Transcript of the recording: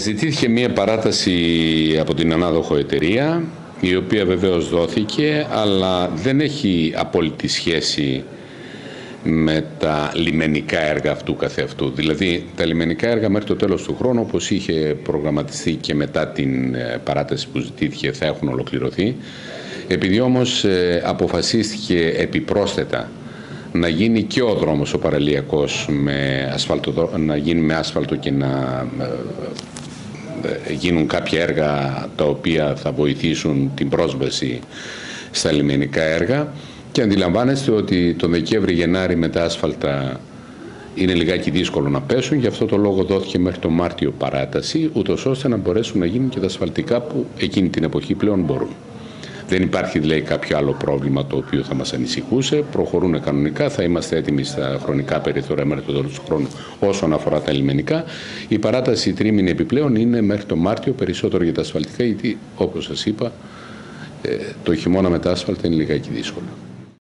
Ζητήθηκε μία παράταση από την ανάδοχο εταιρεία, η οποία βεβαίως δόθηκε, αλλά δεν έχει απόλυτη σχέση με τα λιμενικά έργα αυτού καθεαυτού. Δηλαδή, τα λιμενικά έργα μέχρι το τέλος του χρόνου, όπως είχε προγραμματιστεί και μετά την παράταση που ζητήθηκε, θα έχουν ολοκληρωθεί. Επειδή όμως αποφασίστηκε επιπρόσθετα να γίνει και ο δρόμος ο παραλιακός με ασφαλτο, να γίνει με άσφαλτο και να γίνουν κάποια έργα τα οποία θα βοηθήσουν την πρόσβαση στα λιμενικά έργα, και αντιλαμβάνεστε ότι το Δεκέμβρη-Γενάρη με τα άσφαλτα είναι λιγάκι δύσκολο να πέσουν, γι' αυτό το λόγο δόθηκε μέχρι το Μάρτιο παράταση, ούτως ώστε να μπορέσουν να γίνουν και τα ασφαλτικά που εκείνη την εποχή πλέον μπορούν. Δεν υπάρχει δηλαδή κάποιο άλλο πρόβλημα το οποίο θα μας ανησυχούσε. Προχωρούν κανονικά, θα είμαστε έτοιμοι στα χρονικά περιθώρια μέχρι το τέλος του χρόνου όσον αφορά τα λιμενικά. Η παράταση τρίμηνη επιπλέον είναι μέχρι το Μάρτιο, περισσότερο για τα ασφαλτικά, γιατί όπως σας είπα, το χειμώνα με τα άσφαλτα είναι λιγάκι δύσκολο.